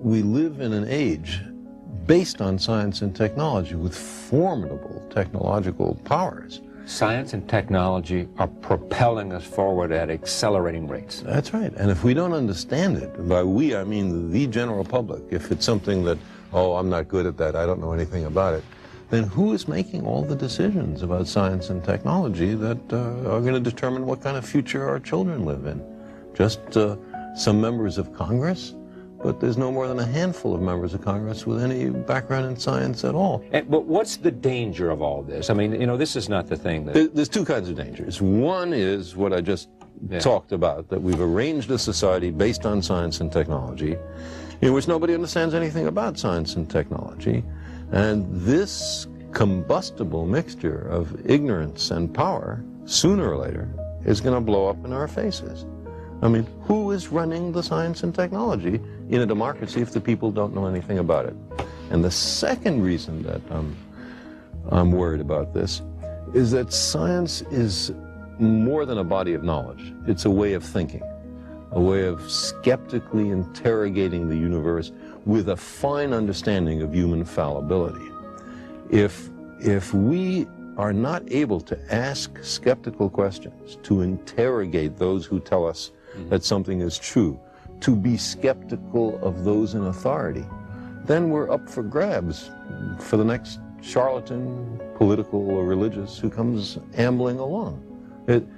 We live in an age based on science and technology with formidable technological powers. Science and technology are propelling us forward at accelerating rates. That's right. And if we don't understand it, by we I mean the general public, if it's something that, oh, I'm not good at that, I don't know anything about it, then who is making all the decisions about science and technology that are going to determine what kind of future our children live in? Just some members of Congress? But there's no more than a handful of members of Congress with any background in science at all. But what's the danger of all this? I mean, you know, this is not the thing that... There's two kinds of dangers. One is what I just talked about, that we've arranged a society based on science and technology in which nobody understands anything about science and technology. And this combustible mixture of ignorance and power, sooner or later, is going to blow up in our faces. I mean, who is running the science and technology in a democracy if the people don't know anything about it? And the second reason that I'm worried about this is that science is more than a body of knowledge. It's a way of thinking, a way of skeptically interrogating the universe with a fine understanding of human fallibility. If we are not able to ask skeptical questions, to interrogate those who tell us that something is true, to be skeptical of those in authority, then we're up for grabs for the next charlatan, political or religious, who comes ambling along.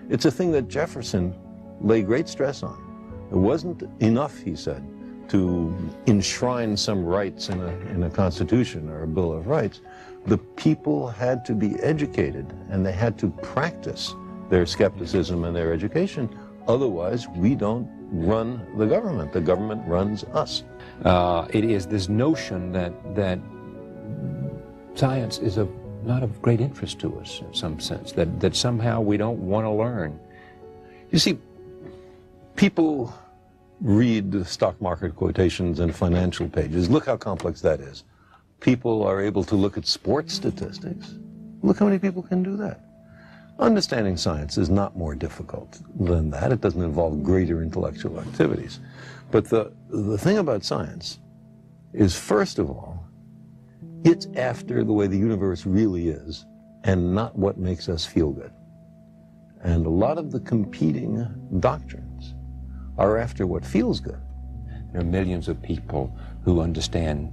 It's a thing that Jefferson laid great stress on. It wasn't enough, he said, to enshrine some rights in a constitution or a Bill of Rights. The people had to be educated, and they had to practice their skepticism and their education. Otherwise, we don't run the government. The government runs us. It is this notion that science is not of great interest to us in some sense, that somehow we don't want to learn. You see, people read stock market quotations and financial pages. Look how complex that is. People are able to look at sports statistics. Look how many people can do that. Understanding science is not more difficult than that. It doesn't involve greater intellectual activities. But the thing about science is, first of all, it's after the way the universe really is and not what makes us feel good. And a lot of the competing doctrines are after what feels good. There are millions of people who understand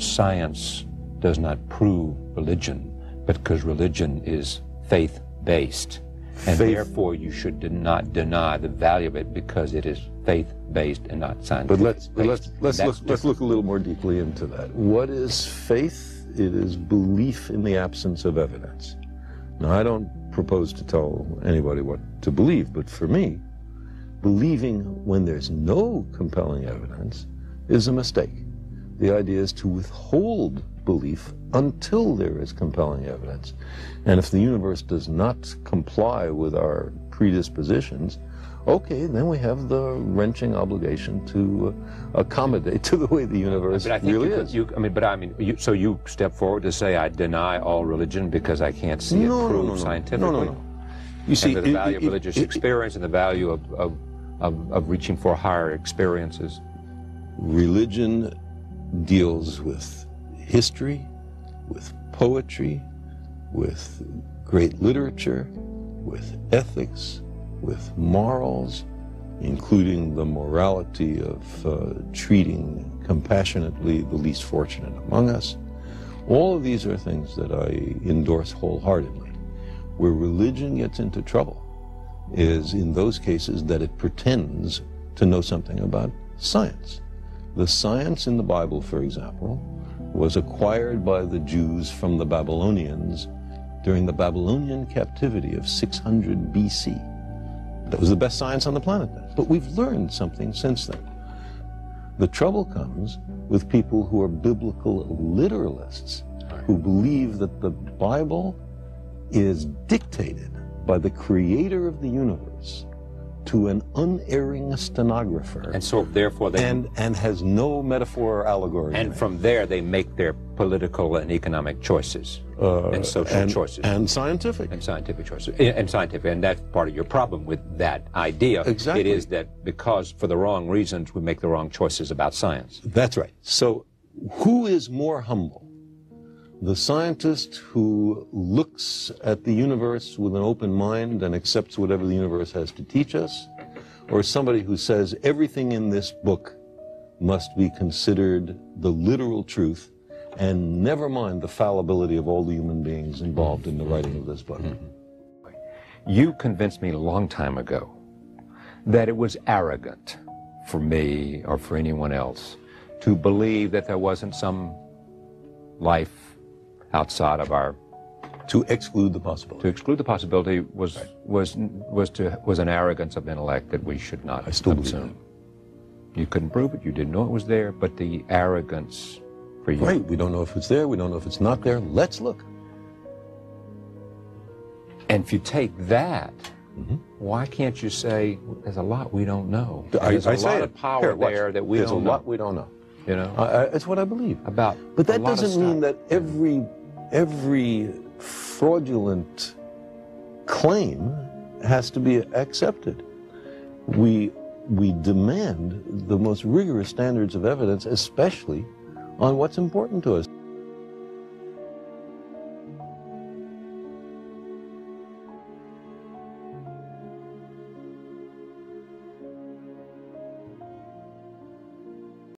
science does not prove religion, but because religion is faith based, and therefore you should not deny the value of it because it is faith based and not science. But let's look a little more deeply into that. What is faith? It is belief in the absence of evidence. Now, I don't propose to tell anybody what to believe, but for me, believing when there's no compelling evidence is a mistake. The idea is to withhold belief until there is compelling evidence. And if the universe does not comply with our predispositions, okay, then we have the wrenching obligation to accommodate to the way the universe really is. So you step forward to say, I deny all religion because I can't see it proved scientifically? No. You see, the value of religious experience and the value of reaching for higher experiences. Religion deals with history, with poetry, with great literature, with ethics, with morals, including the morality of treating compassionately the least fortunate among us. All of these are things that I endorse wholeheartedly. Where religion gets into trouble is in those cases that it pretends to know something about science. The science in the Bible, for example, was acquired by the Jews from the Babylonians during the Babylonian captivity of 600 B.C. That was the best science on the planet then. But we've learned something since then. The trouble comes with people who are biblical literalists, who believe that the Bible is dictated by the creator of the universe to an unerring stenographer. And so therefore they... And has no metaphor or allegory. And from there they make their political and economic choices and social choices. And scientific. And scientific choices. And scientific. And that's part of your problem with that idea. Exactly. It is that because for the wrong reasons we make the wrong choices about science. That's right. So who is more humble? The scientist who looks at the universe with an open mind and accepts whatever the universe has to teach us, or somebody who says everything in this book must be considered the literal truth and never mind the fallibility of all the human beings involved in the writing of this book. You convinced me a long time ago that it was arrogant for me or for anyone else to believe that there wasn't some life outside of our... To exclude the possibility. To exclude the possibility was right. was an arrogance of intellect that we should not assume. You couldn't prove it, you didn't know it was there, but the arrogance for you... Right, we don't know if it's there, we don't know if it's not there, let's look. And if you take that, why can't you say, there's a lot we don't know. There's a lot of power there that we don't know. There's a lot we don't know. You know, it's what I believe. But that doesn't mean that every fraudulent claim has to be accepted. We demand the most rigorous standards of evidence, especially on what's important to us.